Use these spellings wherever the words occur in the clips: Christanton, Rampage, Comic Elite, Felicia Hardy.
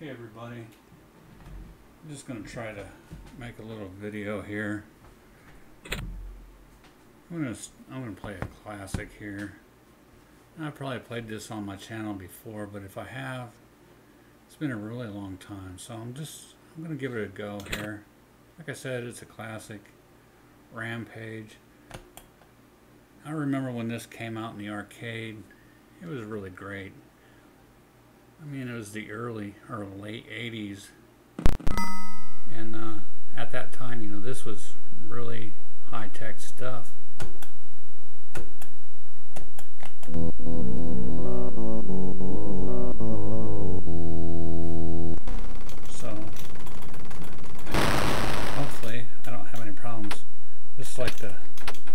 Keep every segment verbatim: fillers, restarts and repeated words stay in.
Hey everybody, I'm just going to try to make a little video here. I'm going to, I'm going to play a classic here. I probably played this on my channel before, but if I have, it's been a really long time. So I'm just I'm going to give it a go here. Like I said, it's a classic, Rampage. I remember when this came out in the arcade, it was really great. I mean, it was the early or late eighties, and uh, at that time, you know, this was really high-tech stuff. So, hopefully, I don't have any problems. This is like the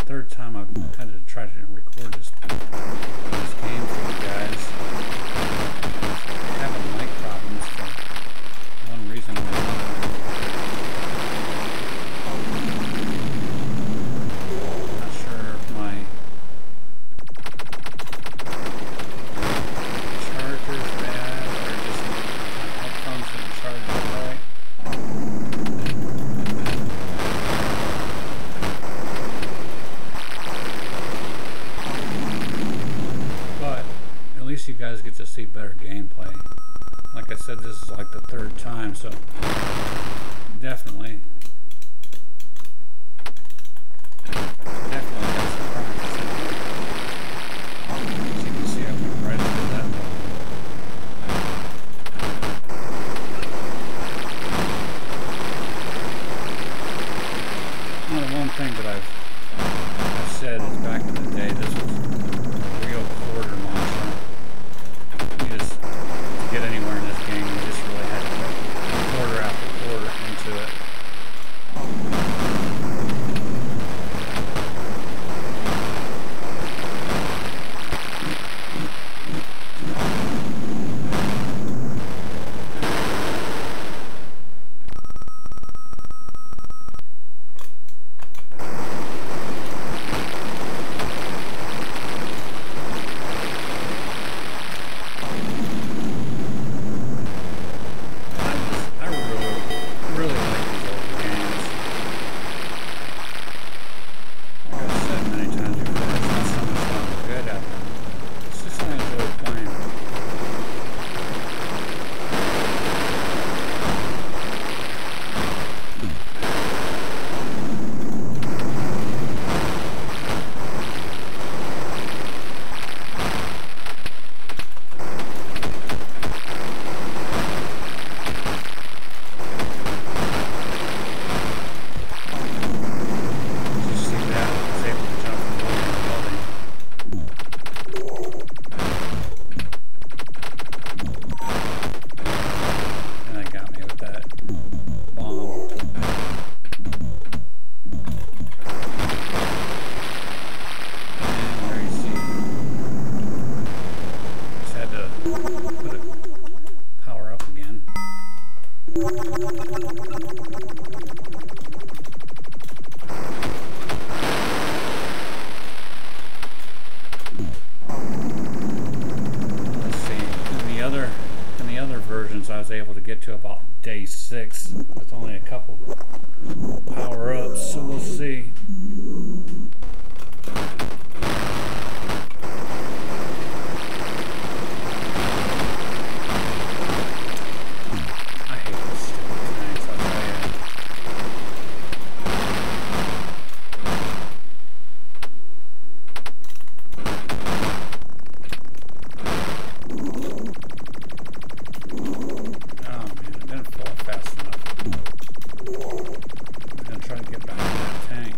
third time I've had to try to record this, this game for you guys. You guys get to see better gameplay. Like I said, this is like the third time, so definitely definitely got some practice. As you can see, I went right into that one. Now, the one thing that I've, I've said is back in the day, this was a real quarter monster. Get anywhere in this game, you just really had to go quarter after quarter into it. I was able to get to about day six with only a couple power-ups, so we'll see. Try to get back to that tank.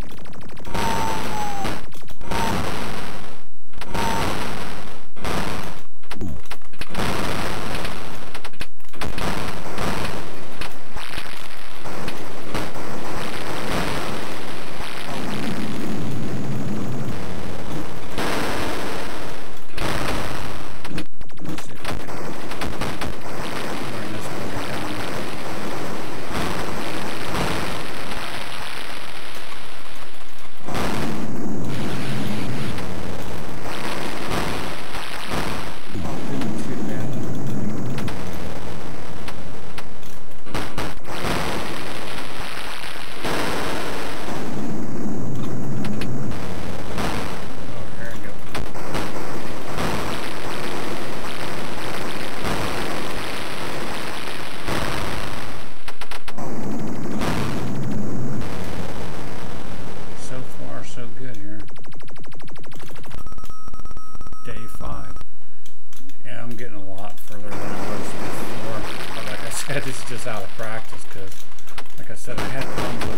said, it's just out of practice because, like I said, I had problems with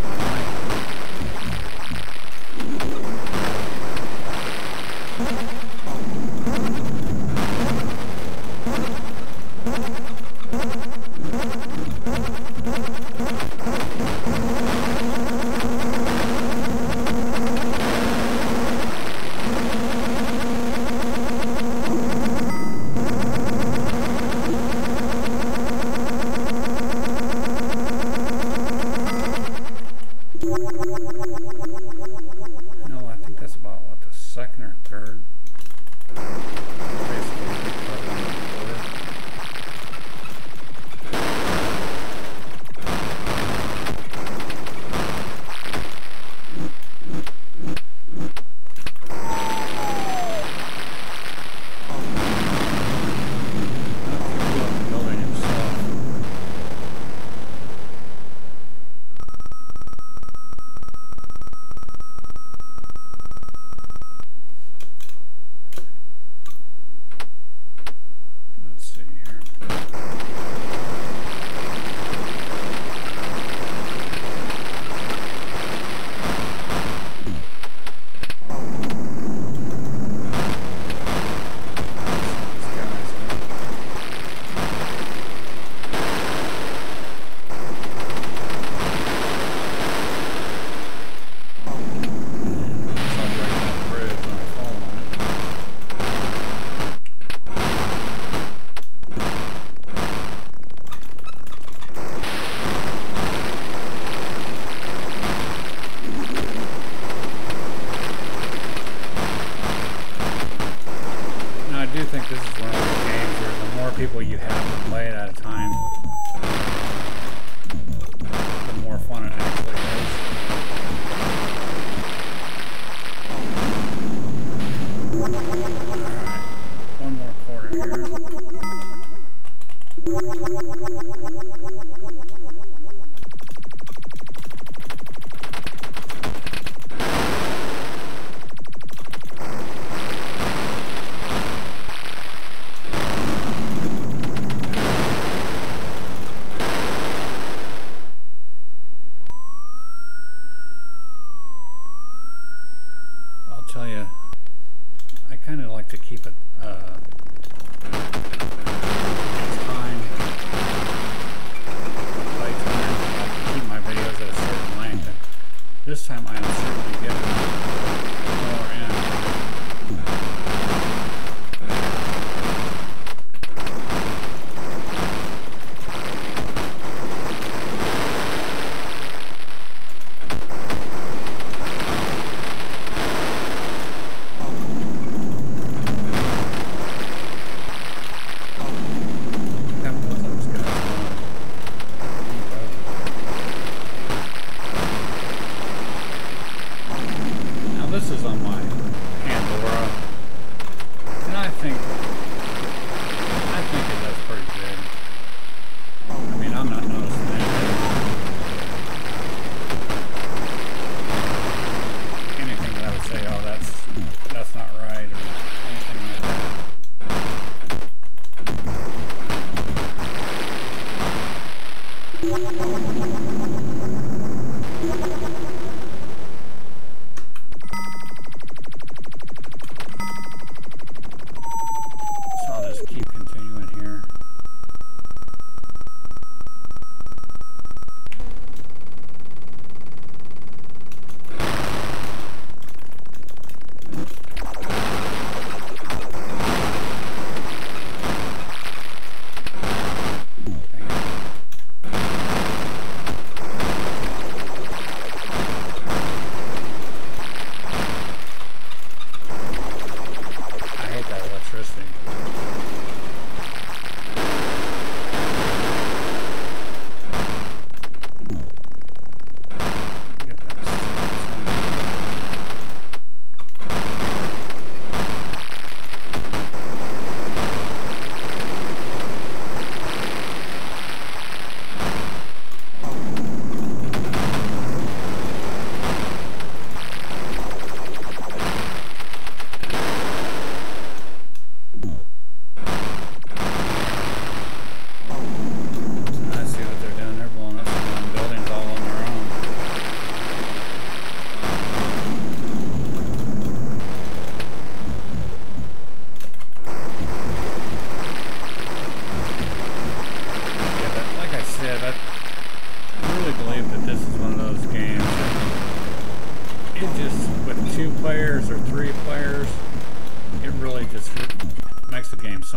keep it uh, time.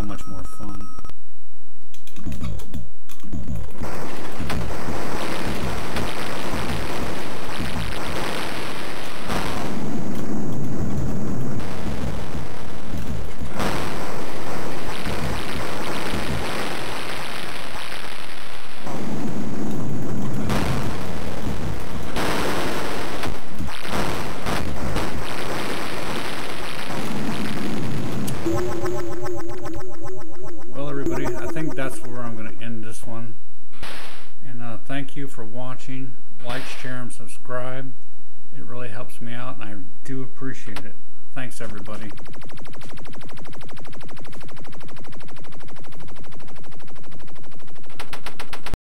so much more fun. Thank you for watching. Like, share, and subscribe. It really helps me out, and I do appreciate it. Thanks, everybody.